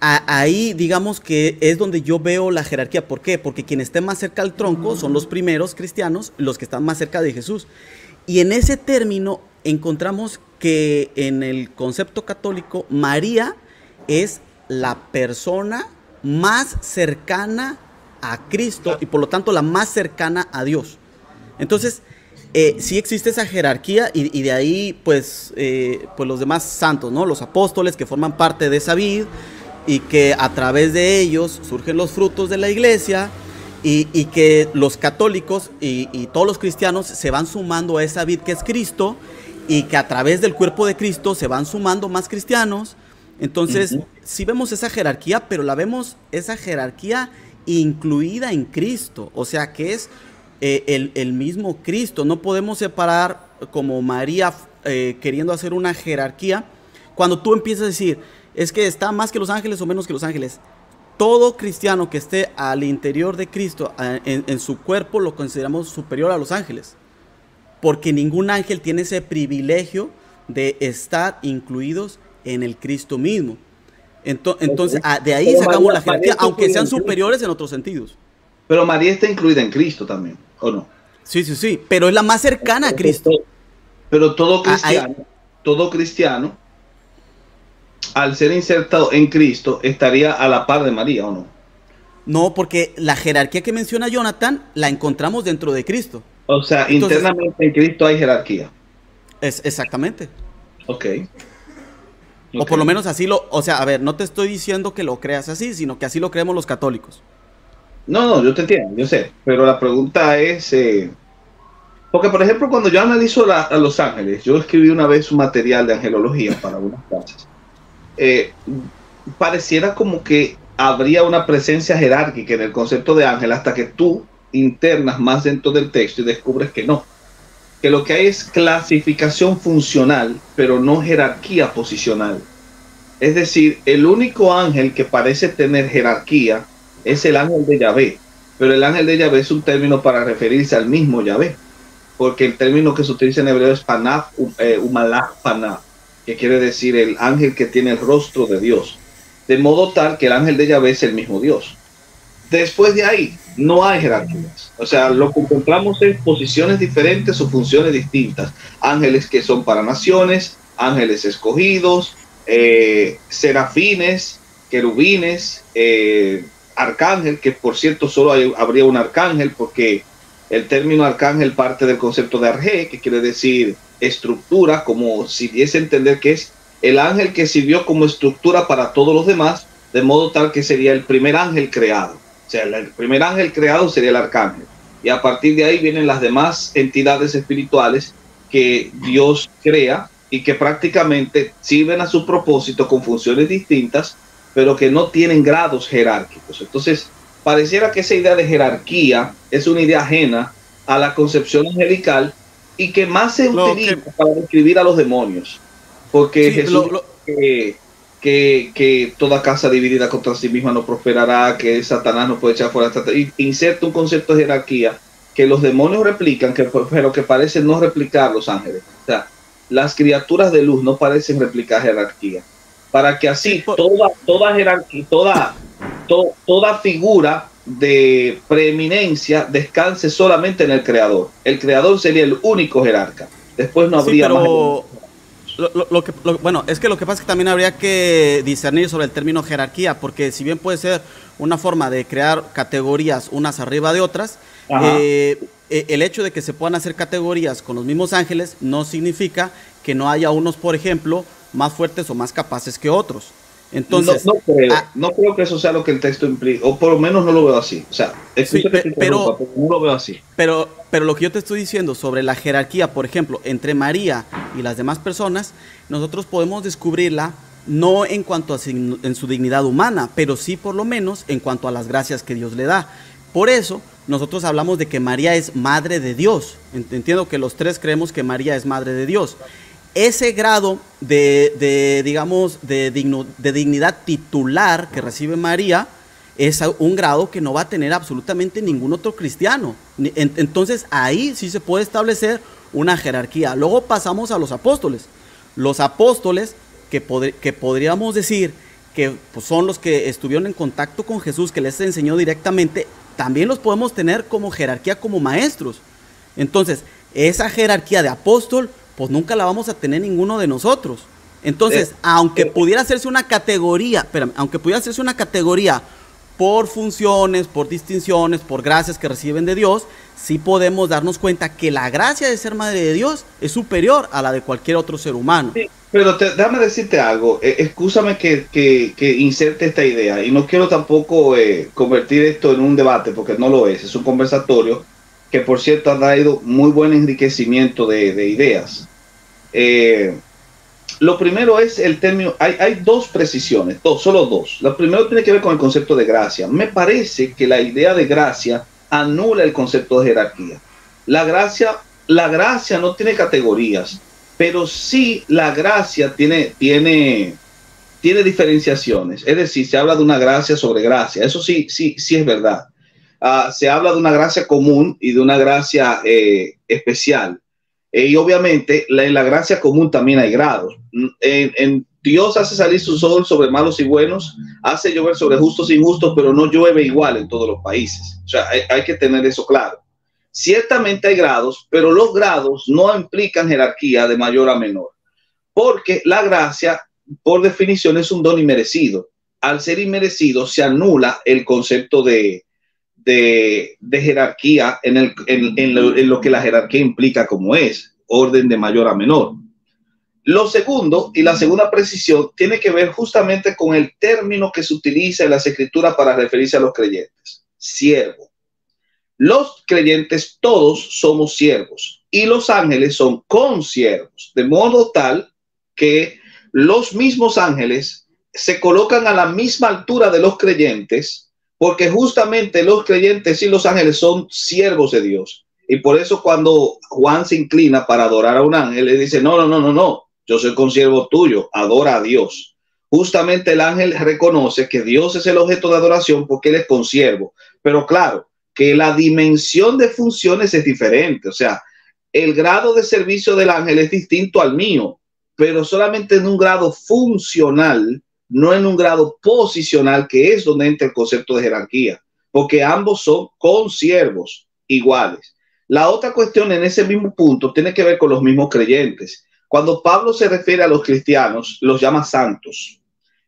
Ahí digamos que es donde yo veo la jerarquía. ¿Por qué? Porque quien esté más cerca al tronco son los primeros cristianos, los que están más cerca de Jesús. Y en ese término encontramos que en el concepto católico, María es la persona más cercana a Cristo y por lo tanto la más cercana a Dios. Entonces... Eh, sí existe esa jerarquía y, y de ahí pues, eh, pues los demás santos, ¿no? Los apóstoles que forman parte de esa vid y que a través de ellos surgen los frutos de la iglesia y, y que los católicos y, y todos los cristianos se van sumando a esa vid que es Cristo y que a través del cuerpo de Cristo se van sumando más cristianos. Entonces uh-huh. sí vemos esa jerarquía, pero la vemos esa jerarquía incluida en Cristo, o sea que es Eh, el, el mismo Cristo. No podemos separar como María eh, queriendo hacer una jerarquía cuando tú empiezas a decir es que está más que los ángeles o menos que los ángeles. Todo cristiano que esté al interior de Cristo eh, en, en su cuerpo lo consideramos superior a los ángeles. porque ningún ángel tiene ese privilegio de estar incluidos en el Cristo mismo. Entonces, entonces de ahí sacamos la jerarquía, aunque sean superiores en otros sentidos. Pero María está incluida en Cristo también, ¿o no? Sí, sí, sí, pero es la más cercana a Cristo. Pero todo cristiano, ah, todo cristiano, al ser insertado en Cristo, estaría a la par de María, ¿o no? No, porque la jerarquía que menciona Johnatan la encontramos dentro de Cristo. O sea, entonces, internamente en Cristo hay jerarquía. Es, exactamente. Ok. Okay. O por lo menos así lo, o sea, a ver, no te estoy diciendo que lo creas así, sino que así lo creemos los católicos. No, no, yo te entiendo, yo sé, pero la pregunta es, eh, porque por ejemplo cuando yo analizo la, a los ángeles, yo escribí una vez un material de angelología para unas clases, eh, pareciera como que habría una presencia jerárquica en el concepto de ángel hasta que tú internas más dentro del texto y descubres que no. Que lo que hay es clasificación funcional, pero no jerarquía posicional. Es decir, el único ángel que parece tener jerarquía es el ángel de Yahvé, pero el ángel de Yahvé es un término para referirse al mismo Yahvé, porque el término que se utiliza en hebreo es Panaf, eh, Umalach Panaf, que quiere decir el ángel que tiene el rostro de Dios, de modo tal que el ángel de Yahvé es el mismo Dios. Después de ahí, no hay jerarquías. O sea, lo que encontramos es posiciones diferentes o funciones distintas. Ángeles que son para naciones, ángeles escogidos, eh, serafines, querubines, eh, arcángel, que por cierto solo hay, habría un arcángel, porque el término arcángel parte del concepto de arge, que quiere decir estructura, como si diese a entender que es el ángel que sirvió como estructura para todos los demás, de modo tal que sería el primer ángel creado. O sea, el primer ángel creado sería el arcángel. Y a partir de ahí vienen las demás entidades espirituales que Dios crea y que prácticamente sirven a su propósito con funciones distintas, pero que no tienen grados jerárquicos. Entonces, pareciera que esa idea de jerarquía es una idea ajena a la concepción angelical y que más se lo utiliza que... para describir a los demonios. Porque sí, Jesús... Lo, lo... Eh, Que, que toda casa dividida contra sí misma no prosperará, que Satanás no puede echar fuera. Inserta un concepto de jerarquía que los demonios replican, que, pero que parecen no replicar los ángeles. O sea, las criaturas de luz no parecen replicar jerarquía. Para que así toda, toda jerarquía, toda, to, toda figura de preeminencia descanse solamente en el creador. El creador sería el único jerarca. Después no habría sí, pero... más. Lo, lo, lo que, lo, bueno, es que lo que pasa es que también habría que discernir sobre el término jerarquía, porque si bien puede ser una forma de crear categorías unas arriba de otras, eh, el hecho de que se puedan hacer categorías con los mismos ángeles no significa que no haya unos, por ejemplo, más fuertes o más capaces que otros. Entonces, no, no, creo, ah, no creo que eso sea lo que el texto implica, o por lo menos no lo veo así. O sea, sí, pe, que pero, Europa, pero no lo veo así. Pero, pero lo que yo te estoy diciendo sobre la jerarquía, por ejemplo, entre María y las demás personas, nosotros podemos descubrirla no en cuanto a en su dignidad humana, pero sí por lo menos en cuanto a las gracias que Dios le da. Por eso nosotros hablamos de que María es madre de Dios. Entiendo que los tres creemos que María es madre de Dios. Ese grado de, de digamos, de, digno, de dignidad titular que recibe María es un grado que no va a tener absolutamente ningún otro cristiano. Entonces ahí sí se puede establecer una jerarquía. Luego pasamos a los apóstoles. Los apóstoles que, pod- que podríamos decir que pues, son los que estuvieron en contacto con Jesús, que les enseñó directamente, también los podemos tener como jerarquía, como maestros. Entonces esa jerarquía de apóstol pues nunca la vamos a tener ninguno de nosotros. Entonces, eh, aunque eh, pudiera hacerse una categoría, espérame, aunque pudiera hacerse una categoría por funciones, por distinciones, por gracias que reciben de Dios, sí podemos darnos cuenta que la gracia de ser madre de Dios es superior a la de cualquier otro ser humano. Sí, pero te, déjame decirte algo, eh, excúsame que, que, que inserte esta idea, y no quiero tampoco eh, convertir esto en un debate, porque no lo es, es un conversatorio, que por cierto ha traído muy buen enriquecimiento de, de ideas. Eh, lo primero es el término, hay, hay dos precisiones, dos, solo dos. Lo primero tiene que ver con el concepto de gracia. Me parece que la idea de gracia anula el concepto de jerarquía. La gracia, la gracia no tiene categorías, pero sí la gracia tiene, tiene, tiene diferenciaciones. Es decir, se habla de una gracia sobre gracia. Eso sí, sí, sí es verdad. Uh, se habla de una gracia común y de una gracia eh, especial. Eh, y obviamente la, en la gracia común también hay grados. En, en Dios hace salir su sol sobre malos y buenos, hace llover sobre justos e injustos, pero no llueve igual en todos los países. O sea, hay, hay que tener eso claro. Ciertamente hay grados, pero los grados no implican jerarquía de mayor a menor, porque la gracia, por definición, es un don inmerecido. Al ser inmerecido, se anula el concepto de, de, de jerarquía en, el, en, en, lo, en lo que la jerarquía implica como es, orden de mayor a menor. Lo segundo y la segunda precisión tiene que ver justamente con el término que se utiliza en las escrituras para referirse a los creyentes, siervo. Los creyentes todos somos siervos y los ángeles son consiervos, de modo tal que los mismos ángeles se colocan a la misma altura de los creyentes, porque justamente los creyentes y los ángeles son siervos de Dios. Y por eso cuando Juan se inclina para adorar a un ángel, le dice, no, no, no, no, no, yo soy consiervo tuyo, adora a Dios. Justamente el ángel reconoce que Dios es el objeto de adoración porque él es consiervo. Pero claro, que la dimensión de funciones es diferente. O sea, el grado de servicio del ángel es distinto al mío, pero solamente en un grado funcional, no en un grado posicional, que es donde entra el concepto de jerarquía, porque ambos son consiervos iguales. La otra cuestión en ese mismo punto tiene que ver con los mismos creyentes. Cuando Pablo se refiere a los cristianos, los llama santos.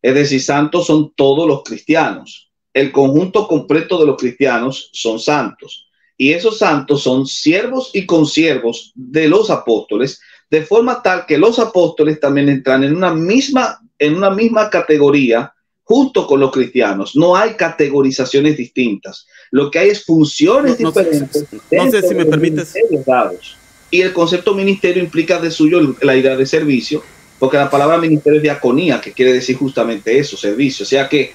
Es decir, santos son todos los cristianos. El conjunto completo de los cristianos son santos. Y esos santos son siervos y consiervos de los apóstoles, de forma tal que los apóstoles también entran en una misma en una misma categoría junto con los cristianos. No hay categorizaciones distintas. Lo que hay es funciones no, no diferentes. Sé, no sé si me permites. Y el concepto ministerio implica de suyo la idea de servicio, porque la palabra ministerio es diaconía, que quiere decir justamente eso, servicio. O sea que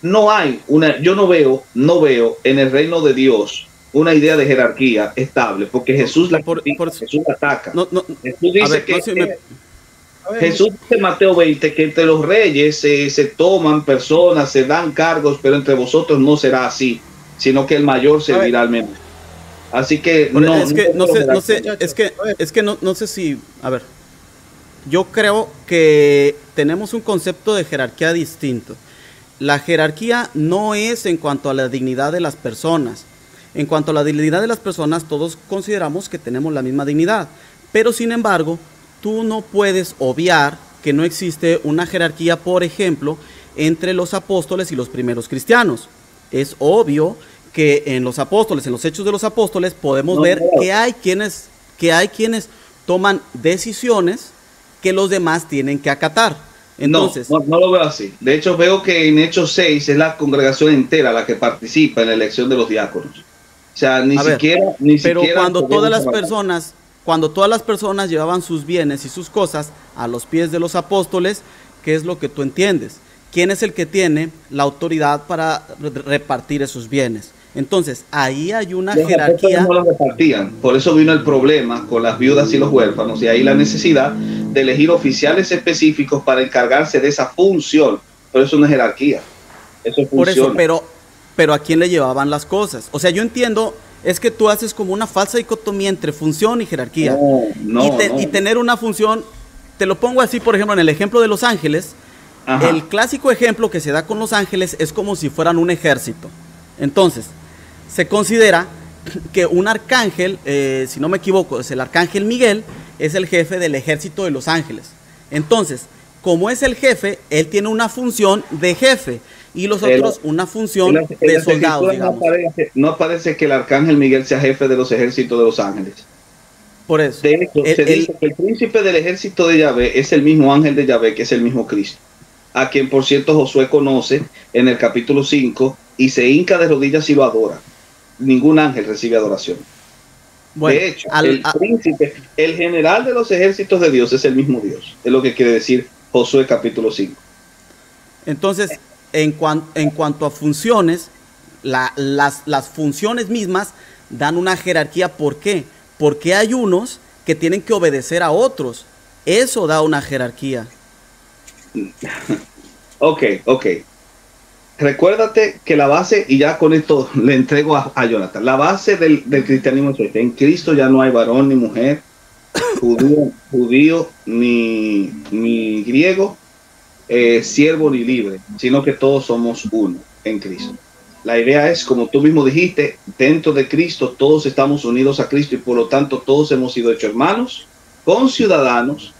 no hay una, yo no veo, no veo en el reino de Dios una idea de jerarquía estable, porque Jesús la por, critica, por, Jesús la ataca. No, no, Jesús dice ver, que... No, si me... Jesús dice en Mateo veinte que entre los reyes eh, se toman personas, se dan cargos, pero entre vosotros no será así, sino que el mayor servirá al menor. Así que no, es que no, no sé, no sé, es que es que no, no sé si, a ver, yo creo que tenemos un concepto de jerarquía distinto. La jerarquía no es en cuanto a la dignidad de las personas. En cuanto a la dignidad de las personas, todos consideramos que tenemos la misma dignidad, pero sin embargo, tú no puedes obviar que no existe una jerarquía, por ejemplo, entre los apóstoles y los primeros cristianos. Es obvio que en los apóstoles, en los hechos de los apóstoles, podemos no, ver no. que hay quienes, que hay quienes toman decisiones que los demás tienen que acatar. Entonces, no, no, no lo veo así. De hecho, veo que en Hechos seis es la congregación entera la que participa en la elección de los diáconos. O sea, ni a siquiera... Ver, ni pero siquiera cuando todas las personas... Cuando todas las personas llevaban sus bienes y sus cosas a los pies de los apóstoles, ¿qué es lo que tú entiendes? ¿Quién es el que tiene la autoridad para re repartir esos bienes? Entonces, ahí hay una los jerarquía. No los repartían. Por eso vino el problema con las viudas y los huérfanos, y ahí la necesidad de elegir oficiales específicos para encargarse de esa función. Pero eso no es jerarquía. Eso Por eso, pero, pero ¿a quién le llevaban las cosas? O sea, yo entiendo... Es que tú haces como una falsa dicotomía entre función y jerarquía. No, no, y, te, no. y tener una función, te lo pongo así, por ejemplo, en el ejemplo de los ángeles. Ajá. El clásico ejemplo que se da con los ángeles es como si fueran un ejército. Entonces, se considera que un arcángel, eh, si no me equivoco, es el arcángel Miguel, es el jefe del ejército de los ángeles. Entonces, como es el jefe, él tiene una función de jefe. Y los otros el, una función el, el, de soldados, digamos. No aparece, no aparece que el arcángel Miguel sea jefe de los ejércitos de los ángeles. Por eso. De hecho, el, se el, dice que el príncipe del ejército de Yahvé es el mismo ángel de Yahvé, que es el mismo Cristo, a quien, por cierto, Josué conoce en el capítulo cinco y se hinca de rodillas y lo adora. Ningún ángel recibe adoración. Bueno, de hecho, al, el a, príncipe, el general de los ejércitos de Dios es el mismo Dios. Es lo que quiere decir Josué capítulo cinco. Entonces... En, cuan, en cuanto a funciones, la, las, las funciones mismas dan una jerarquía. ¿Por qué? Porque hay unos que tienen que obedecer a otros. Eso da una jerarquía. Ok, ok. recuérdate que la base, y ya con esto le entrego a, a Jonathan, la base del, del cristianismo es: en Cristo ya no hay varón ni mujer, judío, judío ni, ni griego, eh, siervo ni libre, sino que todos somos uno en Cristo. La idea es, como tú mismo dijiste, dentro de Cristo todos estamos unidos a Cristo y por lo tanto todos hemos sido hechos hermanos, conciudadanos,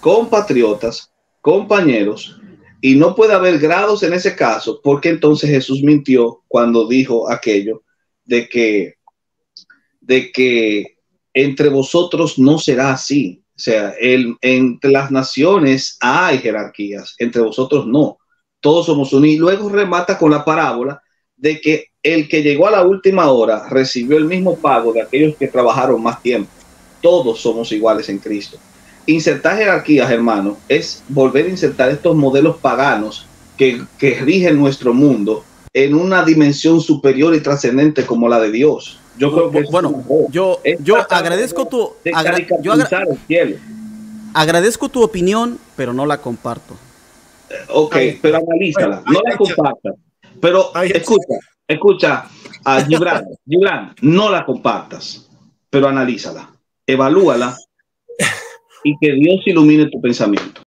compatriotas, compañeros, y no puede haber grados en ese caso, porque entonces Jesús mintió cuando dijo aquello de que, de que entre vosotros no será así. O sea, el, entre las naciones hay jerarquías, entre vosotros no. Todos somos unidos. Y luego remata con la parábola de que el que llegó a la última hora recibió el mismo pago de aquellos que trabajaron más tiempo. Todos somos iguales en Cristo. Insertar jerarquías, hermano, es volver a insertar estos modelos paganos que, que rigen nuestro mundo en una dimensión superior y trascendente como la de Dios. Yo creo que bueno, yo, yo agradezco tu agra yo agra cielo. agradezco tu opinión, pero no la comparto. Eh, ok, ay, pero analízala, ay, no ay, la compartas. Pero ay, escucha, ay. escucha a Gibran, Gibran, no la compartas, pero analízala, evalúala y que Dios ilumine tu pensamiento.